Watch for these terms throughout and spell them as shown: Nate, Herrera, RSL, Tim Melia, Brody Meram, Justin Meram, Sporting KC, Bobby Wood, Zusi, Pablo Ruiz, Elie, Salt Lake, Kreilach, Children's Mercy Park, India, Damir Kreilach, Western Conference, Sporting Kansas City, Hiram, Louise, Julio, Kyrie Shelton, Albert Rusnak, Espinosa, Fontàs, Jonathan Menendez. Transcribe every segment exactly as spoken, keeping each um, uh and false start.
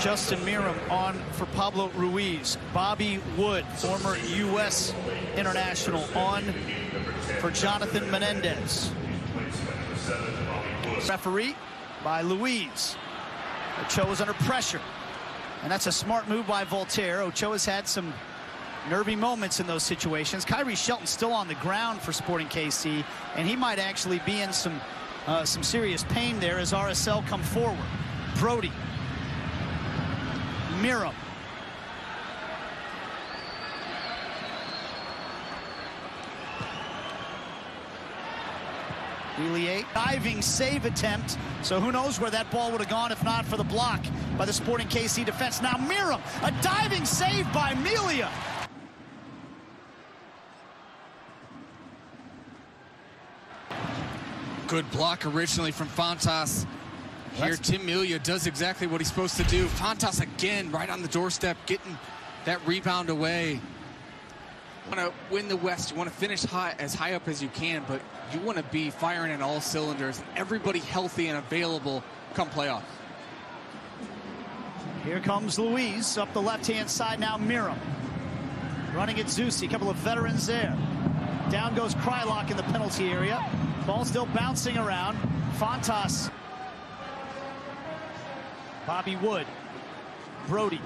Justin Meram on for Pablo Ruiz. Bobby Wood, former U S international, on for Jonathan Menendez. Referee by Louise. Ochoa's under pressure, and that's a smart move by Voltaire. Ochoa's had some nervy moments in those situations. Kyrie Shelton still on the ground for Sporting K C, and he might actually be in some uh, some serious pain there as R S L come forward. Brody Meram. Elie, diving save attempt, so who knows where that ball would have gone if not for the block by the Sporting K C defense. Now Meram, a diving save by Melia. Good block originally from Fontàs. Here Tim Melia does exactly what he's supposed to do. Fontàs again right on the doorstep, getting that rebound away. You want to win the West, you want to finish high, as high up as you can, but you want to be firing in all cylinders, and everybody healthy and available come playoff. Here comes Louise up the left-hand side. Now Meram running at Zusi, a couple of veterans there. Down goes Kreilach in the penalty area. Ball still bouncing around. Fontàs. Bobby Wood. Brody.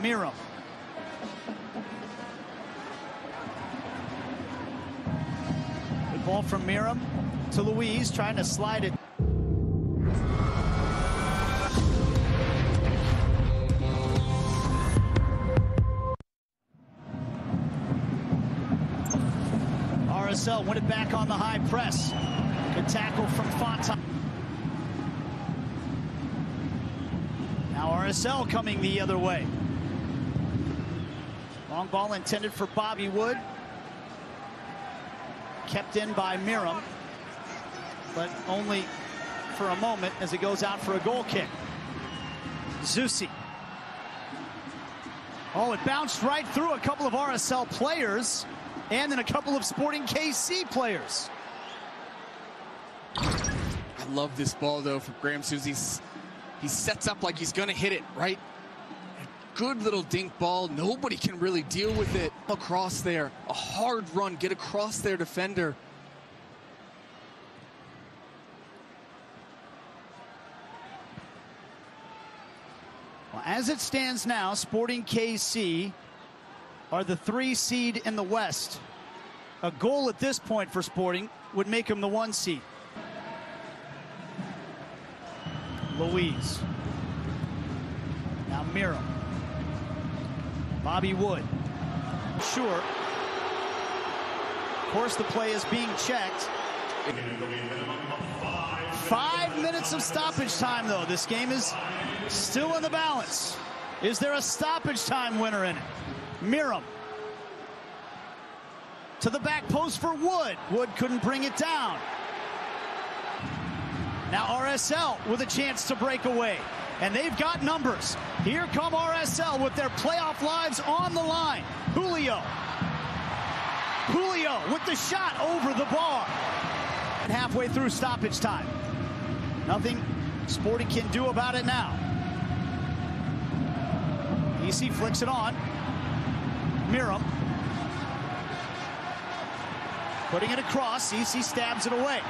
Meram. Ball from Meram to Louise, trying to slide it. R S L win it back on the high press. Good tackle from Fontàs. Now R S L coming the other way. Long ball intended for Bobby Wood. Kept in by Meram, but only for a moment as it goes out for a goal kick. Zusi. Oh, it bounced right through a couple of R S L players and then a couple of Sporting K C players. I love this ball, though, from Graham Zusi. He sets up like he's going to hit it, right? Good little dink ball. Nobody can really deal with it. Across there, a hard run, get across their defender. Well, as it stands now, Sporting K C are the three seed in the West. A goal at this point for Sporting would make them the one seed. Louise. Now Meram. Bobby Wood. Sure. Of course, the play is being checked. Five minutes of stoppage time, though. This game is still in the balance. Is there a stoppage time winner in it? Meram. To the back post for Wood. Wood couldn't bring it down. Now R S L with a chance to break away. And they've got numbers. Here come R S L with their playoff lives on the line. Julio. Julio with the shot over the bar. And halfway through stoppage time. Nothing Sporting can do about it now. E C flicks it on. Meram. Putting it across. E C stabs it away.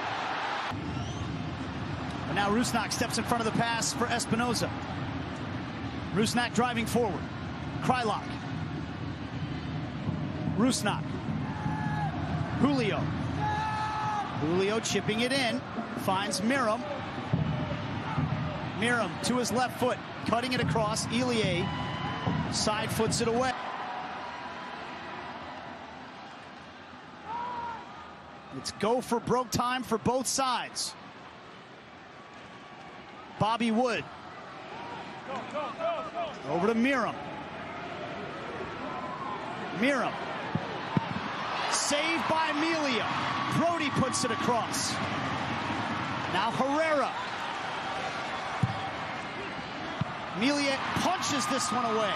Now Rusnak steps in front of the pass for Espinosa. Rusnak driving forward. Kreilach. Rusnak. Julio. Julio chipping it in. Finds Meram. Meram to his left foot. Cutting it across. Elie side foots it away. It's go for broke time for both sides. Bobby Wood. Go, go, go, go. Over to Meram. Meram. Saved by Melia. Brody puts it across. Now Herrera. Melia punches this one away.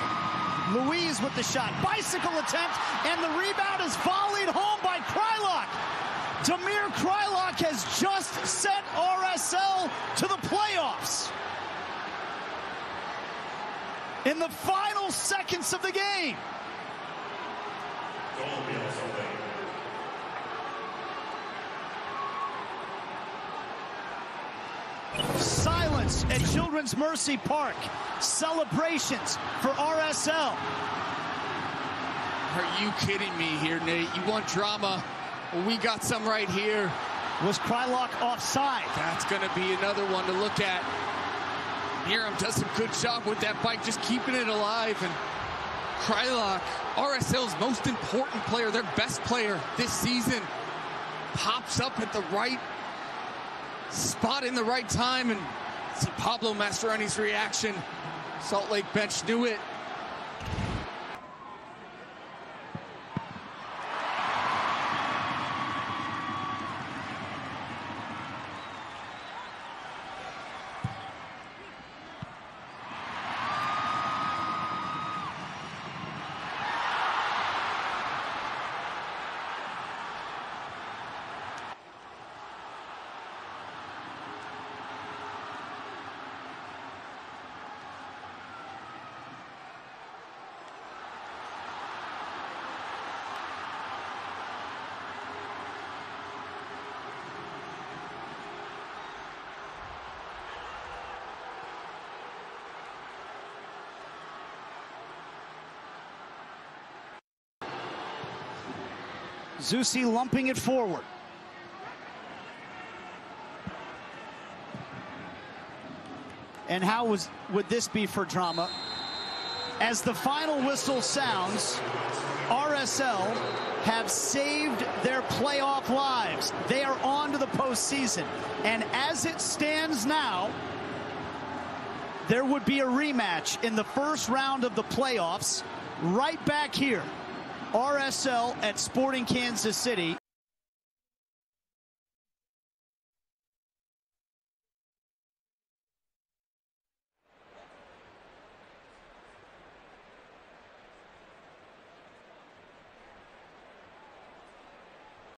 Louise with the shot. Bicycle attempt, and the rebound is volleyed home by Kreilach. Damir Kreilach has just sent R S L to the playoffs. in the final seconds of the game. Silence at Children's Mercy Park. Celebrations for R S L. Are you kidding me here, Nate? You want drama? Well, we got some right here. Was Kreilach offside? That's going to be another one to look at. Hiram does a good job with that bike, just keeping it alive. And Kreilach, R S L's most important player, their best player this season, pops up at the right spot in the right time, and see Pablo Mastroianni's reaction. Salt Lake bench knew it. Zusi lumping it forward. And how was, would this be for drama? As the final whistle sounds, R S L have saved their playoff lives. They are on to the postseason. And as it stands now, there would be a rematch in the first round of the playoffs right back here. R S L at Sporting Kansas City.